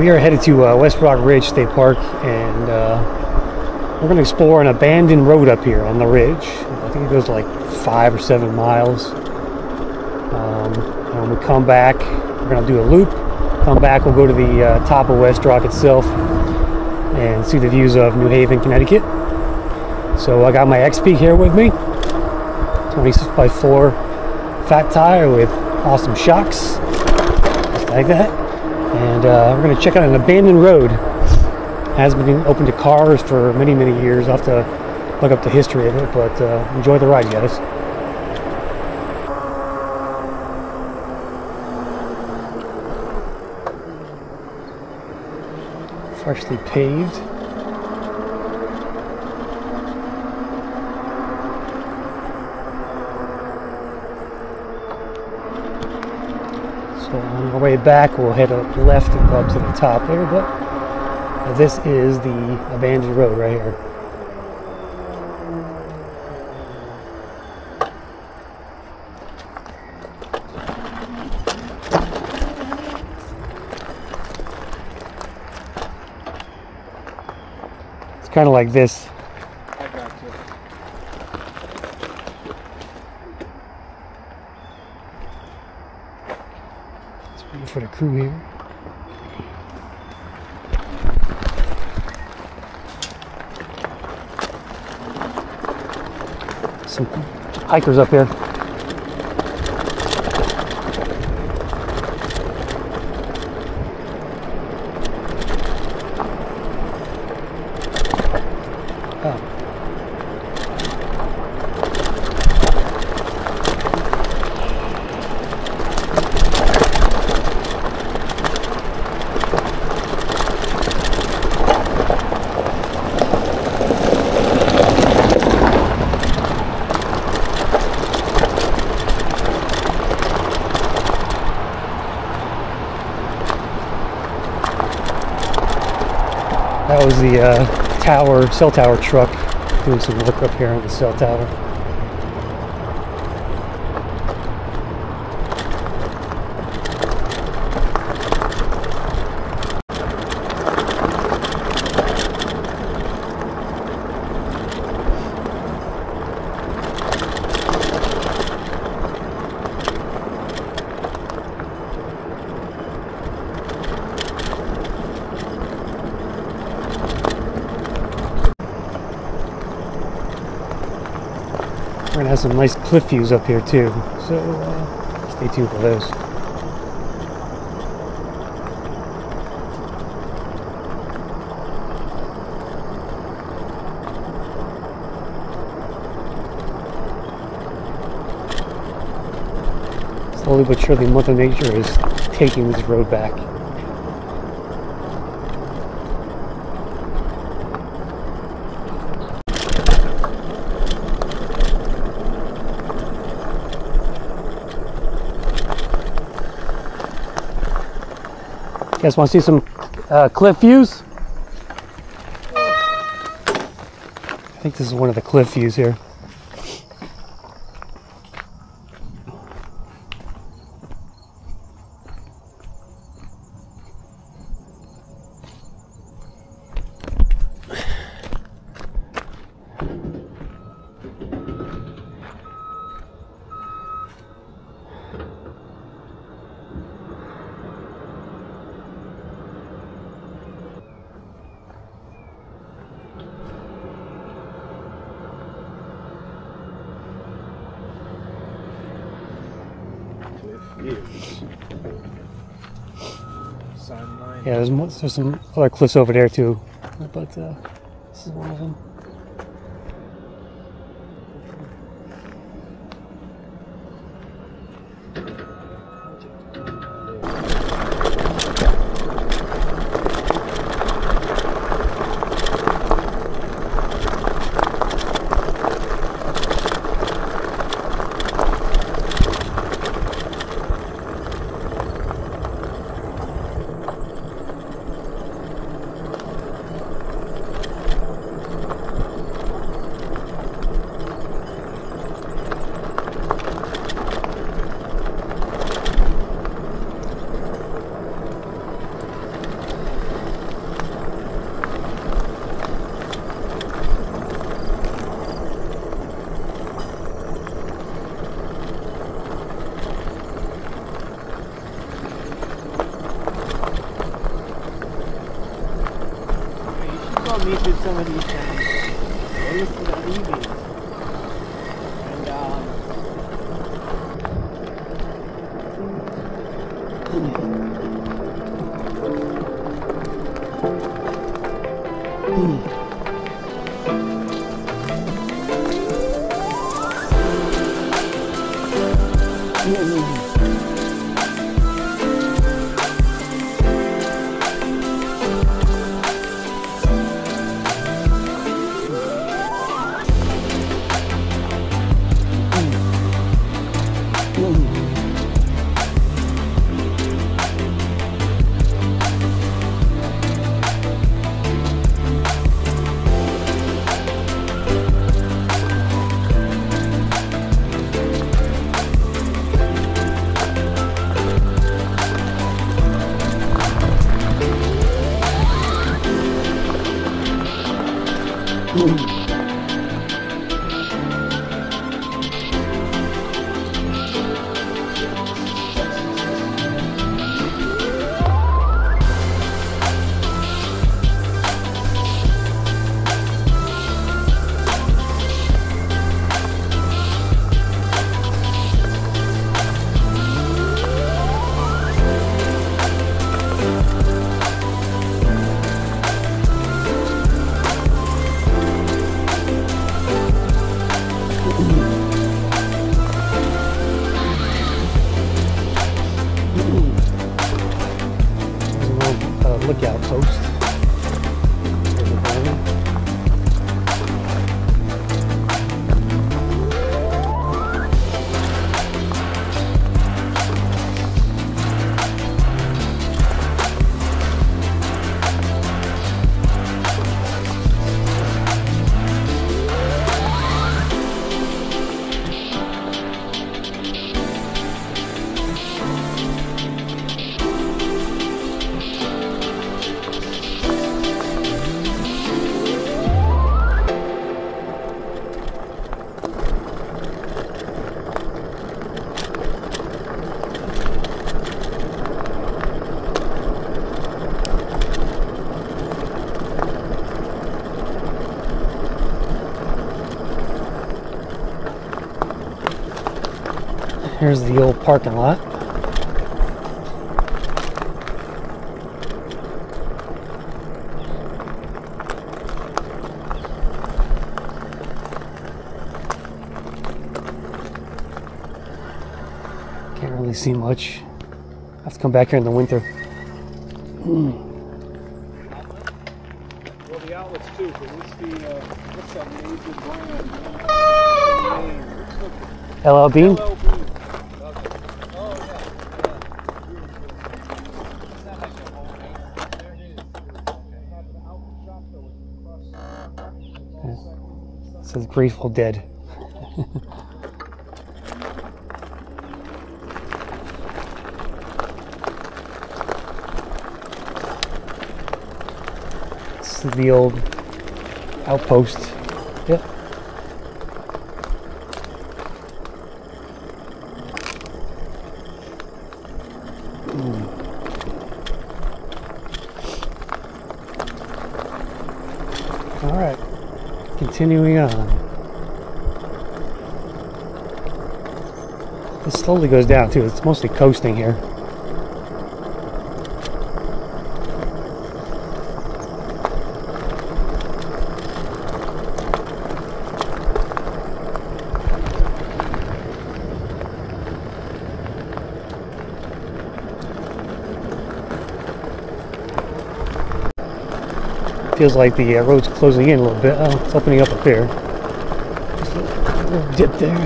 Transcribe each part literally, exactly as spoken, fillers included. We are headed to uh, West Rock Ridge State Park, and uh, we're going to explore an abandoned road up here on the ridge. I think it goes like five or seven miles. Um, and when we come back, we're going to do a loop. Come back, we'll go to the uh, top of West Rock itself and see the views of New Haven, Connecticut. So I got my XPeak here with me, twenty-six by four fat tire with awesome shocks, just like that. And uh, we're going to check out an abandoned road. It hasn't been open to cars for many, many years. I'll have to look up the history of it, but uh, enjoy the ride, guys. Freshly paved. So on our way back, we'll head up left and go up to the top there, but this is the abandoned road right here. Kind of like this. I got you. Let's wait for the crew here. Some hikers up here. That was the uh, tower, cell tower truck doing some work up here on the cell tower. We're gonna have some nice cliff views up here too, so uh, stay tuned for those. Slowly but surely, Mother Nature is taking this road back. You guys want to see some uh, cliff views? I think this is one of the cliff views here. Yeah, there's, there's some other cliffs over there too, but uh, this is one of them. some of these things. They used to the leaving. And um mm. Mm. Lookout post. Here's the old parking lot. Can't really see much. I have to come back here in the winter. Mm. Well, the outlets too, but what's the, uh, what's that major brand? L L Bean? It says Grateful Dead. This is the old outpost. Yep. Mm. All right, continuing on. This slowly goes down too. It's mostly coasting here. Feels like the uh, road's closing in a little bit. Oh, it's opening up up here. Just a little dip there. Got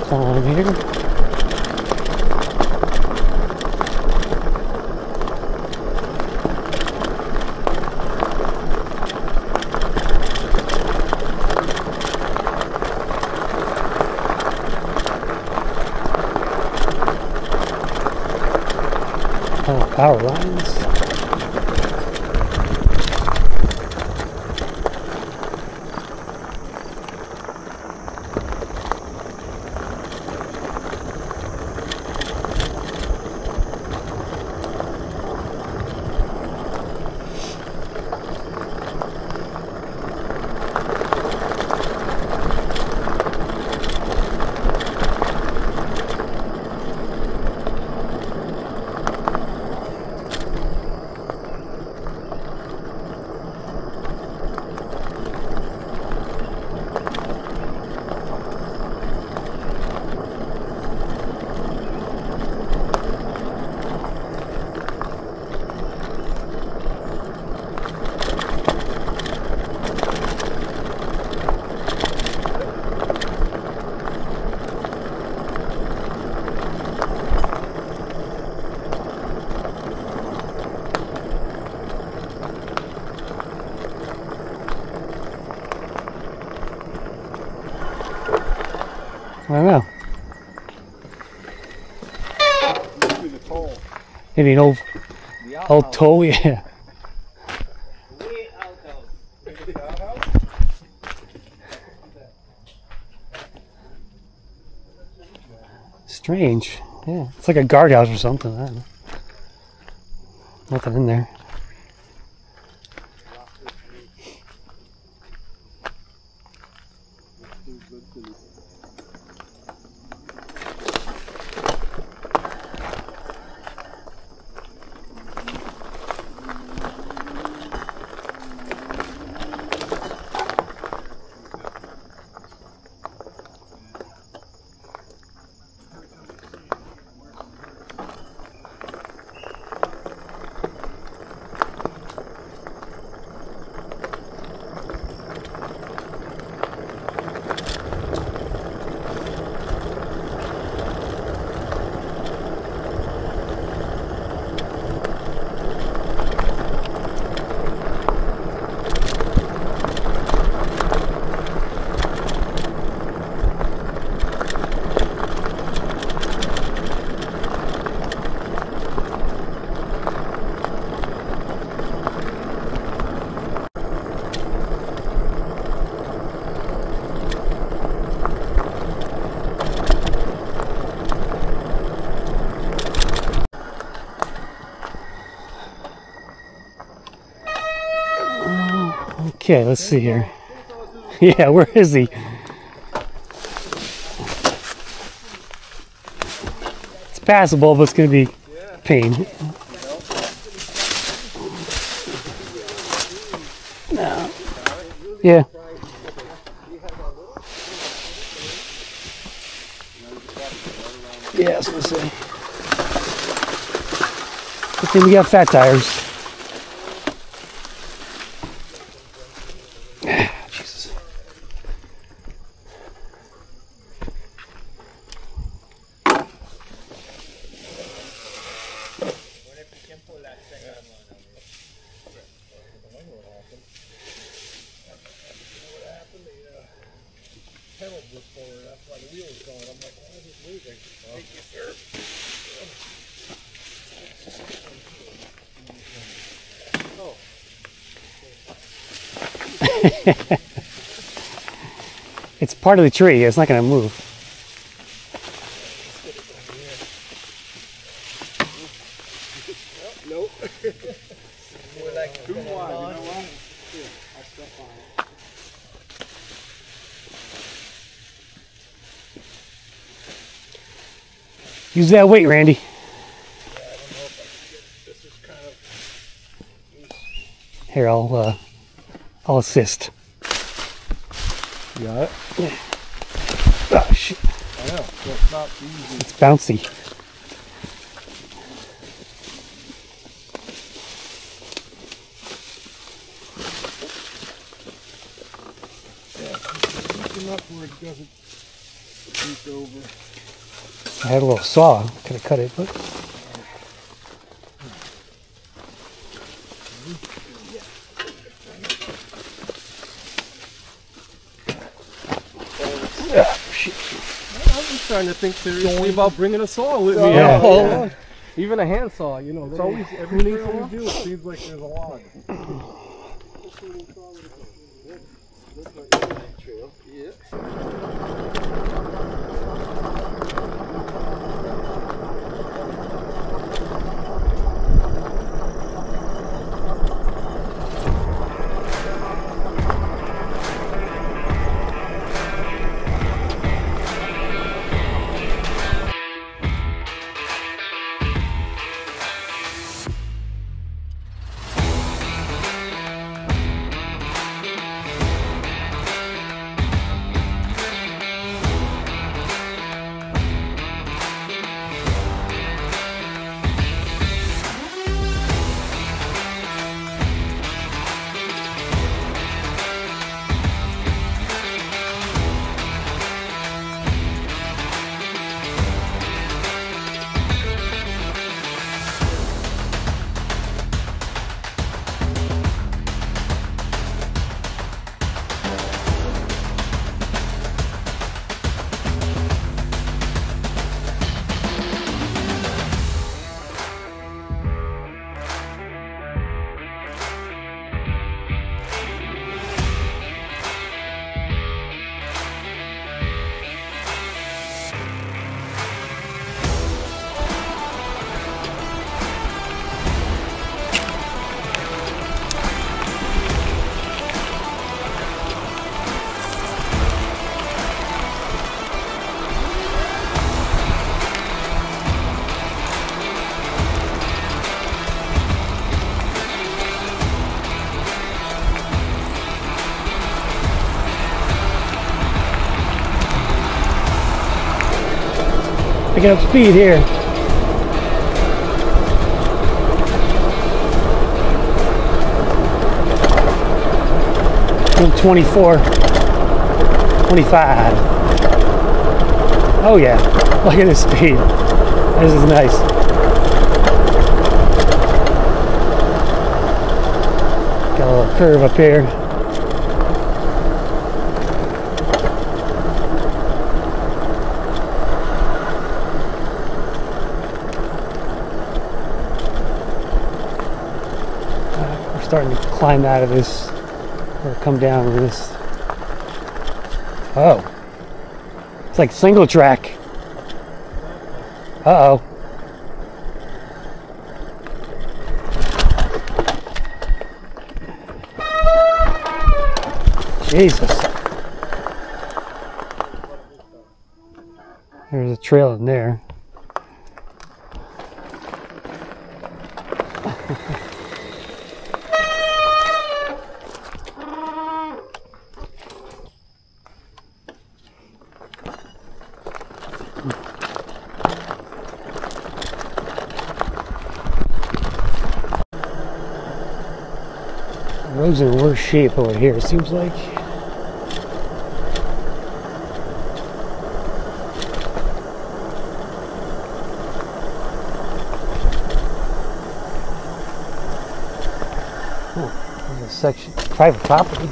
a climb here. Power lines. I don't know. Maybe the toll. Maybe an old, old toll, yeah. Strange. Yeah, it's like a guardhouse or something. I don't know. Nothing in there. Okay, let's see here. Yeah, where is he? It's passable, but it's going to be a pain. No. Yeah. Yeah, I was going to say. Good thing we got fat tires. It's part of the tree, it's not going to move. Nope. More like too wide, you know what? Here, I step on it. Use that weight, Randy. Yeah, I don't know if I can get this is kind of loose. Here, I'll uh I'll assist. You got it? Yeah. Oh, shit. I know, so it's not easy. It's bouncy. Yeah, it's loose enough where it doesn't leak over. I had a little saw, could have cut it, but. Trying to think seriously about bringing a saw with me. Yeah. Oh, yeah. Even a hand saw, you know. It's always everything we do. It seems like there's a lot. picking up speed here. twenty-four, twenty-five. Oh yeah, look at this speed. This is nice. Got a little curve up here. Uh, we're starting to climb out of this, or come down with this. Oh, it's like single track. Uh-oh. Jesus. There's a trail in there. The road's in worse shape over here, it seems like. Section, private property.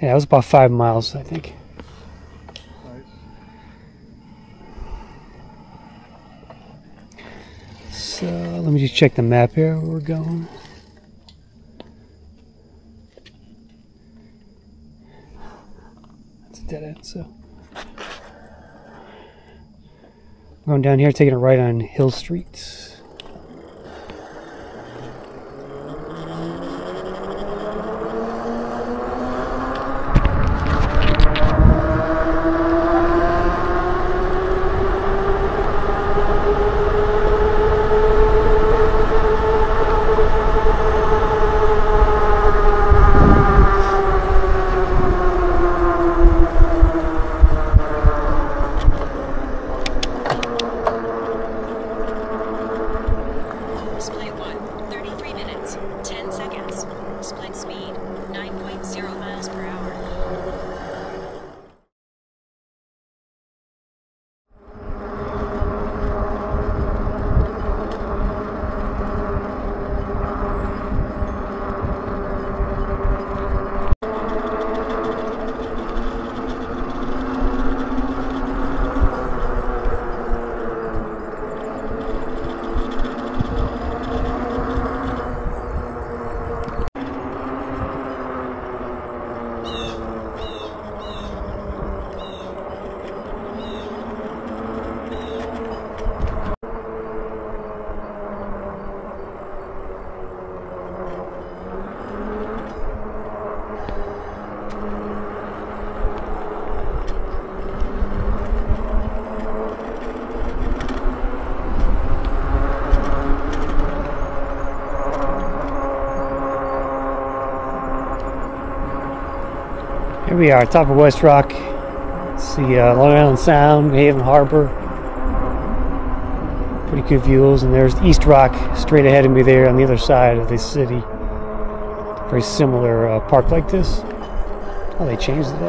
Yeah, it was about five miles, I think. Nice. So let me just check the map here where we're going. That's a dead end, so. We're going down here, taking a right on Hill Street. Here we are, top of West Rock. See uh, Long Island Sound, Haven Harbor. Pretty good views, and there's East Rock straight ahead of me there on the other side of the city. Very similar uh, park like this. Oh, they changed it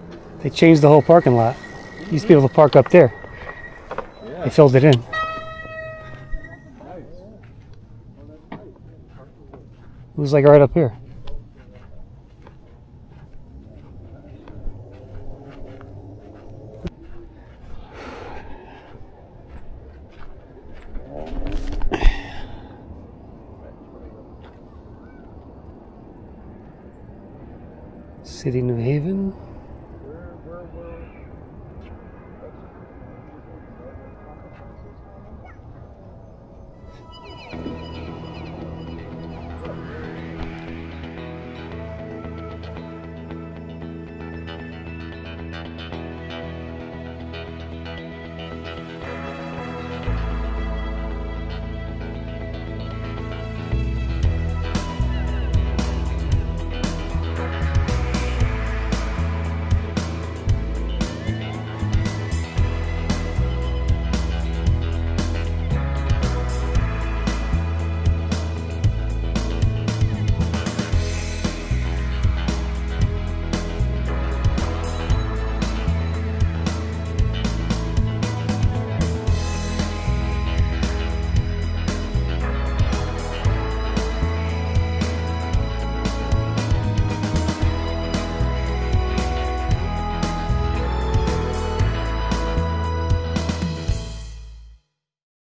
all. They changed the whole parking lot. You used to be able to park up there. Yeah. They filled it in. Nice. It was like right up here. City New Haven.